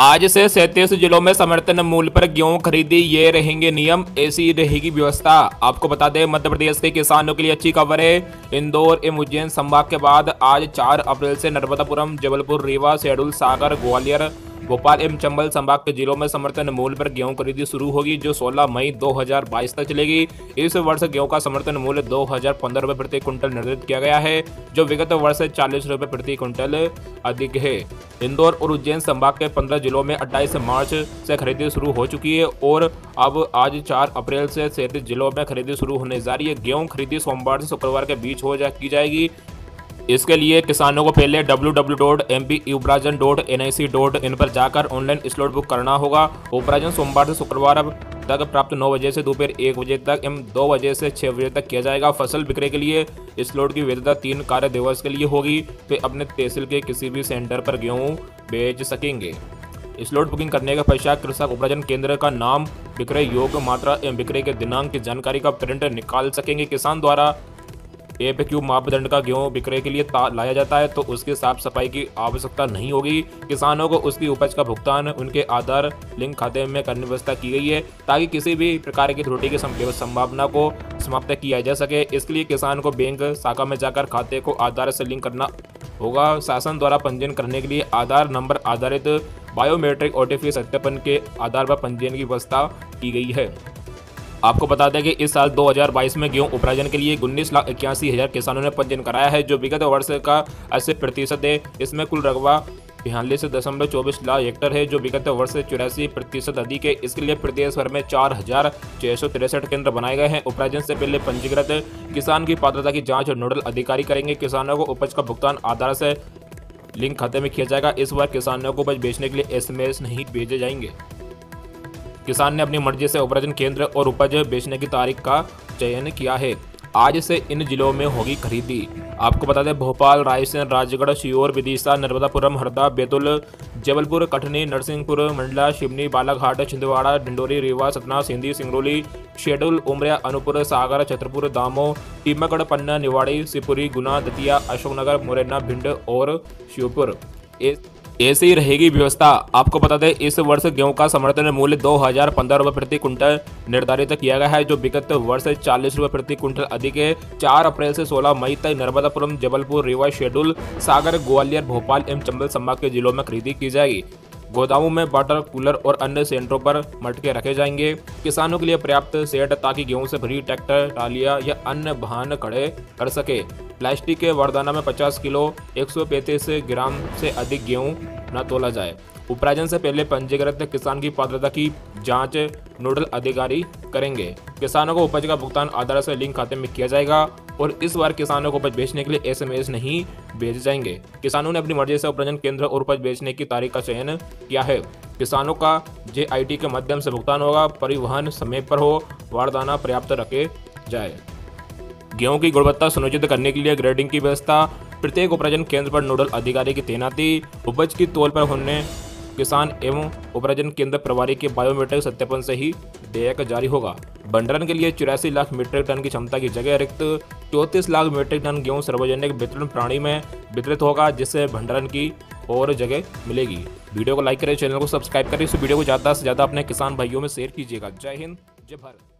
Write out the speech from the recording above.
आज से 37 जिलों में समर्थन मूल्य पर गेहूं खरीदी, ये रहेंगे नियम, ऐसी रहेगी व्यवस्था। आपको बता दें मध्य प्रदेश के किसानों के लिए अच्छी खबर है। इंदौर एवं उज्जैन संभाग के बाद आज 4 अप्रैल से नर्मदापुरम, जबलपुर, रीवा, शहडोल, सागर, ग्वालियर, भोपाल एवं चंबल संभाग के जिलों में समर्थन मूल्य पर गेहूं खरीदी शुरू होगी, जो 16 मई 2022 तक चलेगी। इस वर्ष गेहूं का समर्थन मूल्य 2015 रुपये प्रति क्विंटल निर्धारित किया गया है, जो विगत वर्ष 40 रुपये प्रति क्विंटल अधिक है। इंदौर और उज्जैन संभाग के 15 जिलों में 28 मार्च से खरीदी शुरू हो चुकी है और अब आज 4 अप्रैल से 37 जिलों में खरीदी शुरू होने जा रही है। गेहूँ खरीदी सोमवार से शुक्रवार के बीच की जाएगी। इसके लिए किसानों को पहले www.mpubrazan.nic.in पर जाकर ऑनलाइन स्लॉट बुक करना होगा। उपराजन सोमवार से शुक्रवार तक प्राप्त 9 बजे से दोपहर 1 बजे तक एवं 2 बजे से 6 बजे तक किया जाएगा। फसल विक्रय के लिए स्लॉट की वैधता 3 कार्य दिवस के लिए होगी, फिर अपने तहसील के किसी भी सेंटर पर गेहूँ बेच सकेंगे। स्लॉट बुकिंग करने का पैसा कृषक उपराजन केंद्र का नाम, विक्रय योग्य मात्रा एवं विक्रय के दिनांक की जानकारी का प्रिंट निकाल सकेंगे। किसान द्वारा APQ मापदंड का गेहूं विक्रय के लिए लाया जाता है तो उसकी साफ सफाई की आवश्यकता नहीं होगी। किसानों को उसकी उपज का भुगतान उनके आधार लिंक खाते में करने व्यवस्था की गई है ताकि किसी भी प्रकार की त्रुटि की संभावना को समाप्त किया जा सके। इसके लिए किसान को बैंक शाखा में जाकर खाते को आधार से लिंक करना होगा। शासन द्वारा पंजीयन करने के लिए आधार नंबर आधारित बायोमेट्रिक OTP सत्यापन के आधार पर पंजीयन की व्यवस्था की गई है। आपको बता दें कि इस साल 2022 में गेहूं उपार्जन के लिए 19,81,000 किसानों ने पंजीयन कराया है, जो विगत वर्ष का 80% है। इसमें कुल रकबा 42.24 लाख हेक्टर है, जो विगत वर्ष से 84% अधिक है। इसके लिए प्रदेश भर में 4,663 केंद्र बनाए गए हैं। उपार्जन से पहले पंजीकृत किसान की पात्रता की जाँच नोडल अधिकारी करेंगे। किसानों को उपज का भुगतान आधार से लिंक खाते में किया जाएगा। इस बार किसानों को उपज बेचने के लिए SMS नहीं भेजे जाएंगे। किसान ने अपनी मर्जी से उपार्जन केंद्र और उपज बेचने की तारीख का चयन किया है। आज से इन जिलों में होगी खरीदी। आपको बता दें भोपाल, रायसेन, राजगढ़, सीहोर, विदिशा, नर्मदापुरम, हरदा, बैतूल, जबलपुर, कटनी, नरसिंहपुर, मंडला, शिवनी, बालाघाट, छिंदवाड़ा, डिंडोरी, रीवा, सतना, सिंधी, सिंगरौली, शहडोल, उमरिया, अनूपपुर, सागर, छतरपुर, दामोह, टीमागढ़, पन्ना, निवाड़ी, शिवपुरी, गुना, दतिया, अशोकनगर, मुरैना, भिंड और श्योपुर। ऐसी रहेगी व्यवस्था। आपको बता दें इस वर्ष गेहूं का समर्थन मूल्य 2015 रुपये प्रति क्विंटल निर्धारित किया गया है, जो विगत वर्ष 40 रुपये प्रति क्विंटल अधिक है। 4 अप्रैल से 16 मई तक नर्मदापुरम, जबलपुर, रीवा, शहडोल, सागर, ग्वालियर, भोपाल एवं चंबल संभाग के जिलों में खरीदी की जाएगी। गोदामों में वाटर कूलर और अन्य सेंटरों पर मटके रखे जाएंगे। किसानों के लिए पर्याप्त शेड ताकि गेहूं से भरी ट्रैक्टर, टालिया या अन्य वाहन खड़े कर सके। प्लास्टिक के वरदाना में 50 किलो 135 ग्राम से अधिक गेहूं न तोला जाए। उपार्जन से पहले पंजीकृत किसान की पात्रता की जांच नोडल अधिकारी करेंगे। किसानों को उपज का भुगतान आधार से लिंक खाते में किया जाएगा और इस बार किसानों को उपज बेचने के लिए SMS नहीं भेजे जाएंगे। किसानों ने अपनी मर्जी से उपार्जन केंद्र और उपज बेचने की तारीख का चयन किया है। किसानों का JIT के माध्यम से भुगतान होगा। परिवहन समय पर हो, वारदाना पर्याप्त रखे जाए। गेहूं की गुणवत्ता सुनिश्चित करने के लिए ग्रेडिंग की व्यवस्था। प्रत्येक उपार्जन केंद्र पर नोडल अधिकारी की तैनाती। उपज की तौल पर होने किसान एवं उपार्जन केंद्र प्रभारी के बायोमेट्रिक सत्यापन से ही देयक जारी होगा। भंडारण के लिए 84 लाख मीट्रिक टन की क्षमता की जगह रिक्त 34 लाख मीट्रिक टन गेहूं सार्वजनिक वितरण प्रणाली में वितरित होगा, जिससे भंडारण की और जगह मिलेगी। वीडियो को लाइक करें, चैनल को सब्सक्राइब करें। इस वीडियो को ज़्यादा से ज़्यादा अपने किसान भाइयों में शेयर कीजिएगा। जय हिंद, जय भारत।